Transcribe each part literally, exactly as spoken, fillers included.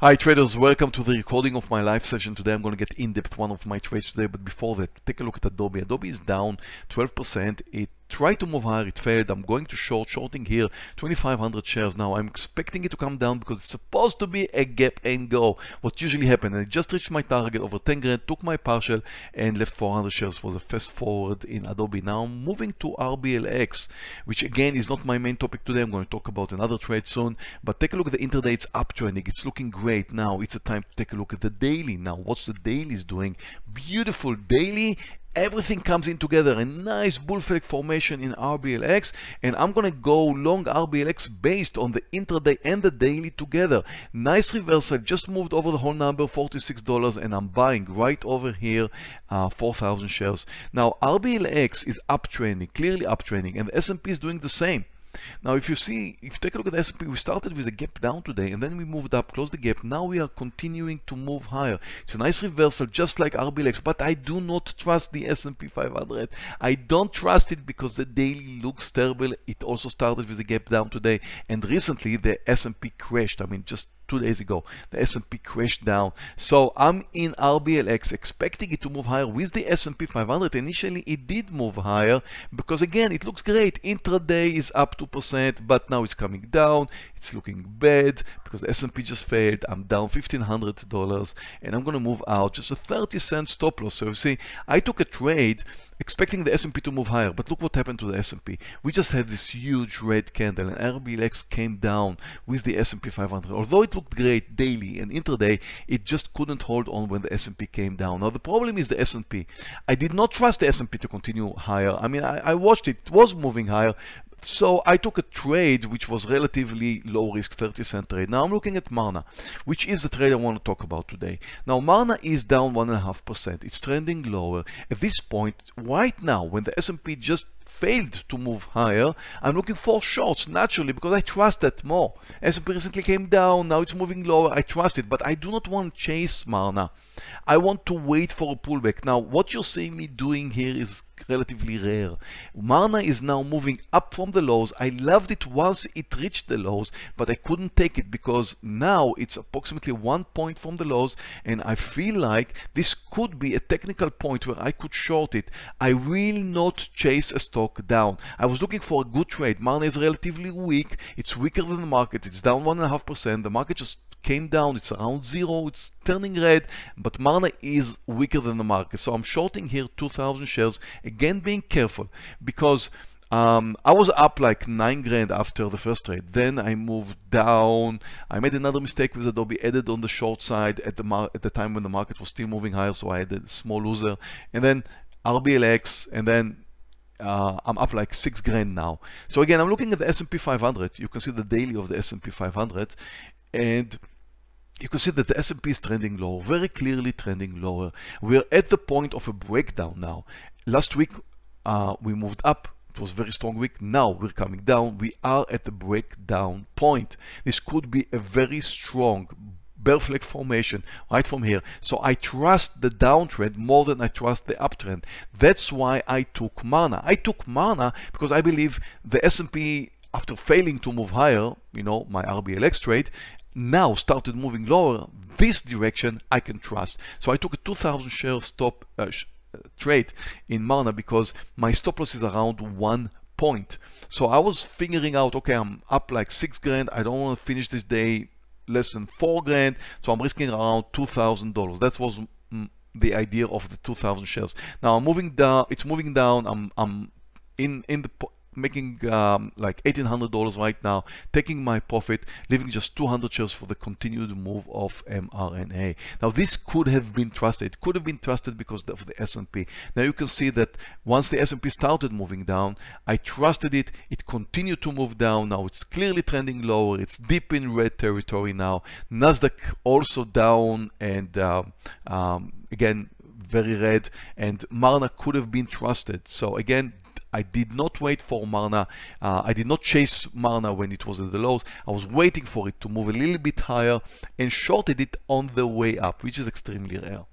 Hi traders, welcome to the recording of my live session. Today I'm going to get in-depth one of my trades today, but before that, take a look at Adobe. Adobe is down twelve percent. It tried to move higher, it failed. I'm going to short, shorting here, twenty-five hundred shares now. I'm expecting it to come down because it's supposed to be a gap and go. What usually happens, I just reached my target over ten grand, took my partial and left four hundred shares. Was a fast forward in Adobe. Now I'm moving to R B L X, which again is not my main topic today. I'm going to talk about another trade soon, but take a look at the intraday. It's uptrending, it's looking great. Now it's a time to take a look at the daily. Now what's the daily is doing? Beautiful daily. Everything comes in together, a nice bull flag formation in R B L X, and I'm gonna go long R B L X based on the intraday and the daily together. Nice reversal, just moved over the whole number, forty-six dollars, and I'm buying right over here, uh, four thousand shares. Now R B L X is uptrending, clearly uptrending, and the S and P is doing the same. Now if you see, if you take a look at the S and P, we started with a gap down today and then we moved up, closed the gap. Now we are continuing to move higher. It's a nice reversal, just like R B L X, but I do not trust the S and P five hundred. I don't trust it because the daily looks terrible. It also started with a gap down today, and recently the S and P crashed. I mean, just two days ago the S and P crashed down. So I'm in R B L X expecting it to move higher with the S and P five hundred. Initially it did move higher because again it looks great. Intraday is up two percent, but now it's coming down. It's looking bad because the S and P just failed. I'm down fifteen hundred dollars and I'm gonna move out, just a thirty cent stop loss. So you see, I took a trade expecting the S and P to move higher, but look what happened to the S and P. We just had this huge red candle and R B L X came down with the S and P five hundred. Although it looked great daily and intraday, it just couldn't hold on when the S and P came down. Now the problem is the S and P. I did not trust the S and P to continue higher. I mean, I, I watched it. It was moving higher. So I took a trade which was relatively low risk, thirty cent trade. Now I'm looking at M R N A, which is the trade I want to talk about today. Now M R N A is down one point five percent. It's trending lower. At this point, right now, when the S and P just failed to move higher, I'm looking for shorts naturally because I trust that more. S and P recently came down, now it's moving lower, I trust it, but I do not want to chase M R N A. I want to wait for a pullback. Now what you're seeing me doing here is relatively rare. M R N A is now moving up from the lows. I loved it once it reached the lows, but I couldn't take it because now it's approximately one point from the lows, and I feel like this could be a technical point where I could short it. I will not chase a stock down. I was looking for a good trade. M R N A is relatively weak. It's weaker than the market. It's down one and a half percent. The market just came down. It's around zero. It's turning red, but M R N A is weaker than the market. So I'm shorting here two thousand shares. Again, being careful because um, I was up like nine grand after the first trade. Then I moved down. I made another mistake with Adobe, added on the short side at the mar at the time when the market was still moving higher. So I had a small loser, and then R B L X, and then Uh, I'm up like six grand now. So again, I'm looking at the S and P five hundred. You can see the daily of the S and P five hundred, and you can see that the S and P is trending lower, very clearly trending lower. We're at the point of a breakdown now. Last week uh, we moved up. It was a very strong week. Now we're coming down. We are at the breakdown point. This could be a very strong bear flag formation right from here. So I trust the downtrend more than I trust the uptrend. That's why I took M R N A. I took M R N A because I believe the S and P, after failing to move higher, you know, my R B L X trade, now started moving lower. This direction I can trust. So I took a two thousand share stop uh, sh uh, trade in M R N A because my stop loss is around one point. So I was figuring out, okay, I'm up like six grand. I don't want to finish this day less than four grand, so I'm risking around two thousand dollars. That was mm, the idea of the two thousand shares. Now I'm moving down. It's moving down. I'm I'm in in the making um, like eighteen hundred dollars right now, taking my profit, leaving just two hundred shares for the continued move of M R N A. Now this could have been trusted. It could have been trusted because of the S and P. Now you can see that once the S and P started moving down, I trusted it. It continued to move down. Now it's clearly trending lower. It's deep in red territory now. Nasdaq also down, and uh, um, again very red, and M R N A could have been trusted. So again, I did not wait for M R N A. Uh, I did not chase M R N A when it was at the lows. I was waiting for it to move a little bit higher and shorted it on the way up, which is extremely rare.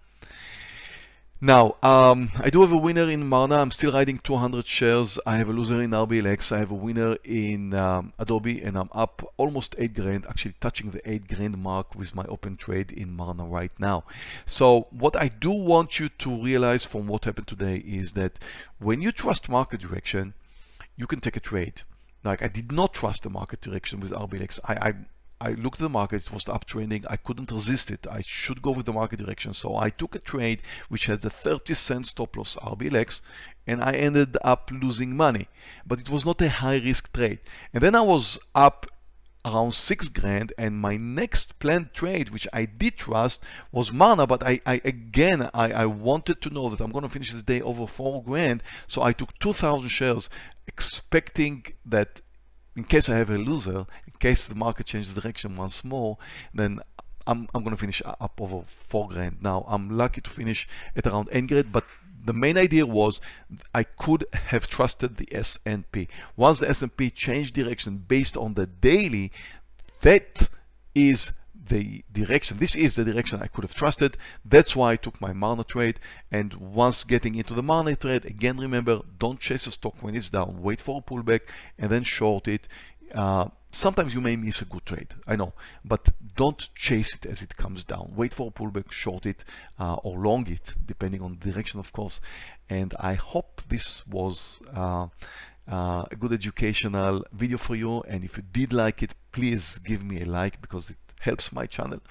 Now, um, I do have a winner in M R N A. I'm still riding two hundred shares. I have a loser in R B L X. I have a winner in um, Adobe, and I'm up almost eight grand, actually touching the eight grand mark with my open trade in M R N A right now. So what I do want you to realize from what happened today is that when you trust market direction, you can take a trade. Like, I did not trust the market direction with R B L X. I, I I looked at the market, it was uptrending, I couldn't resist it, I should go with the market direction. So I took a trade which had a thirty cent stop loss R B L X, and I ended up losing money. But it was not a high risk trade. And then I was up around six grand, and my next planned trade, which I did trust, was M R N A, but I, I again, I, I wanted to know that I'm gonna finish this day over four grand. So I took two thousand shares, expecting that in case I have a loser, in case the market changes direction once more, then I'm, I'm going to finish up over four grand. Now, I'm lucky to finish at around eight grand, but the main idea was I could have trusted the S and P. Once the S and P changed direction based on the daily, that is the direction. This is the direction I could have trusted. That's why I took my M R N A trade. And once getting into the M R N A trade, again, remember, don't chase a stock when it's down. Wait for a pullback and then short it. Uh, sometimes you may miss a good trade, I know, but don't chase it as it comes down. Wait for a pullback, short it uh, or long it, depending on the direction, of course. And I hope this was uh, uh, a good educational video for you. And if you did like it, please give me a like, because it helps my channel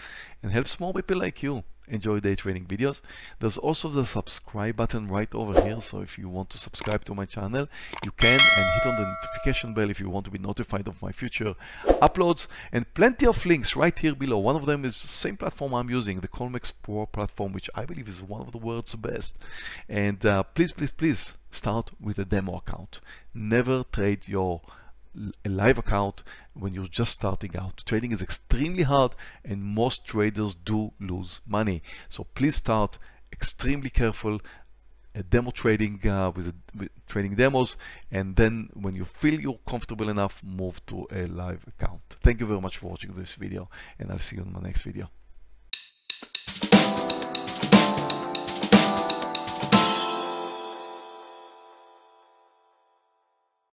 and helps more people like you enjoy day trading videos. There's also the subscribe button right over here, so if you want to subscribe to my channel, you can, and hit on the notification bell if you want to be notified of my future uploads. And plenty of links right here below. One of them is the same platform I'm using, the ColMex Pro platform, which I believe is one of the world's best. And uh, please, please, please start with a demo account. Never trade your a live account when you're just starting out. Trading is extremely hard, and most traders do lose money. So please start extremely careful, a demo trading uh, with, a, with trading demos, and then when you feel you're comfortable enough, move to a live account. Thank you very much for watching this video, and I'll see you in my next video.